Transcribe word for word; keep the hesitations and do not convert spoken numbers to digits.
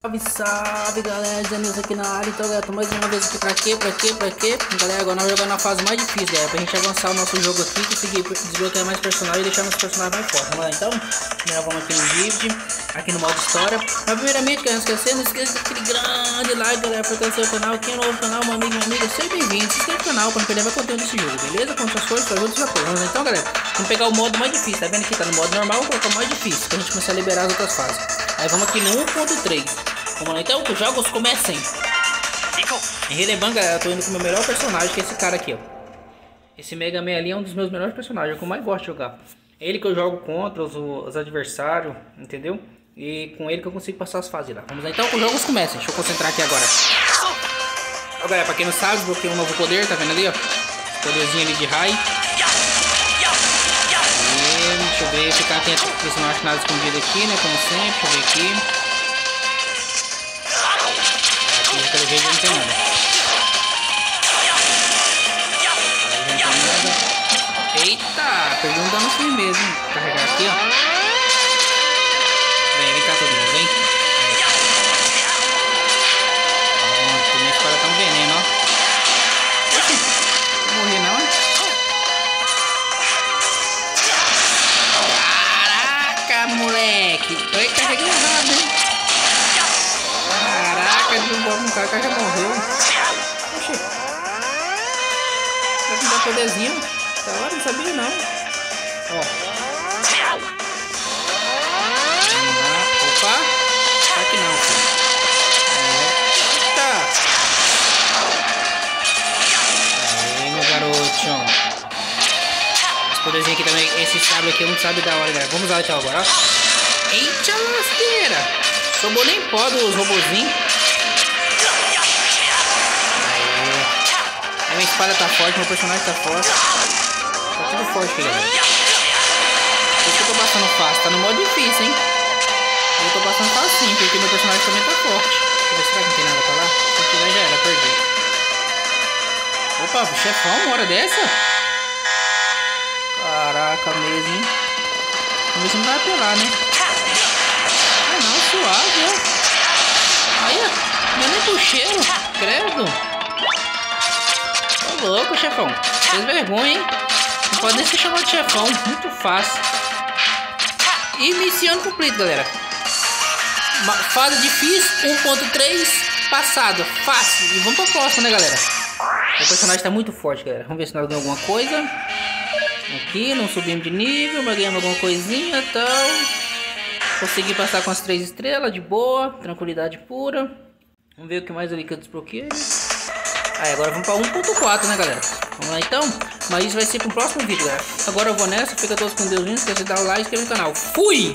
Salve, salve galera, Danils aqui na área. Então galera, tô mais uma vez aqui pra quê, pra quê, pra quê? Galera, agora nós vamos jogar na fase mais difícil, galera, pra gente avançar o nosso jogo aqui, conseguir desbloquear mais personagens e deixar nossos personagens mais fortes. Vamos lá então, nós vamos aqui no Vivid, aqui no modo história. Mas primeiramente, galera, não esquecer, não esqueça daquele grande like, galera, pra conhecer o canal. Quem é novo no canal, meu amigo, meu amigo, seja bem-vindo, se inscreve no canal pra não perder mais conteúdo desse jogo, beleza? Com suas coisas, para outros apoios. Então galera, vamos pegar o modo mais difícil, tá vendo aqui, tá no modo normal, vou colocar o mais difícil, pra gente começar a liberar as outras fases. Aí vamos aqui no um ponto três. Vamos lá, então que os jogos comecem. E relevando, galera, eu tô indo com o meu melhor personagem, que é esse cara aqui, ó. Esse Mega Man ali é um dos meus melhores personagens, que eu mais gosto de jogar. É ele que eu jogo contra os, os adversários, entendeu? E com ele que eu consigo passar as fases lá. Vamos lá, então que os jogos comecem. Deixa eu concentrar aqui agora. Ó, galera, pra quem não sabe, bloqueei um novo poder, tá vendo ali, ó? Poderzinho ali de raio. E deixa eu ver, ficar atento, porque se não acho nada escondido aqui, né? Como sempre, deixa eu ver aqui. Pelo jeito não tem nada. Não tem nada. Eita, perdi um dano firmeza, hein? Vou carregar aqui, ó. Vem, vem cá todo mundo, vem. Pronto, minha espada tá um veneno, ó. Não morri não, hein? Caraca, moleque. Oi, carreguei errado, hein? O cara já morreu. Oxê. Será que dá poderzinho? Da hora, não sabia não. Ó. Vamos lá. Opa. Será que não, filho? Tá. Aê, meu garotinho. Esse poderzinho aqui também. Esse sábio aqui, eu não sabe da hora, galera. Vamos lá então agora, ó. Eita, lasqueira. Sobrou nem pó dos robozinhos. Minha espada tá forte, meu personagem tá forte. Tá tudo forte aqui, galera. Por que eu tô passando fácil? Tá no modo difícil, hein? Eu tô passando facinho, porque meu personagem também tá forte. Deixa eu ver, será que não tem nada pra lá? Se tiver já era, perdi. Opa, chefão, uma hora dessa? Caraca, mesmo, hein? Vamos ver se não vai apelar, né? Ah não, suave, ó. Aí, ó, nem pro cheiro, credo. Louco, chefão. Fez vergonha, hein? Não pode nem ser chamado de chefão. Muito fácil. E missão cumprida, galera. Fase difícil, um ponto três. Passado, fácil. E vamos pra próxima, né, galera? O personagem tá muito forte, galera. Vamos ver se nós ganhamos alguma coisa. Aqui, não subimos de nível, mas ganhamos alguma coisinha e tal. Consegui passar com as três estrelas, de boa. Tranquilidade pura. Vamos ver o que mais ali que eu desbloqueei. Aí, agora vamos para um ponto quatro, né, galera? Vamos lá, então. Mas isso vai ser para o próximo vídeo, galera. Agora eu vou nessa. Fica todos com Deus. Não esquece de dar o like e inscrever no canal. Fui!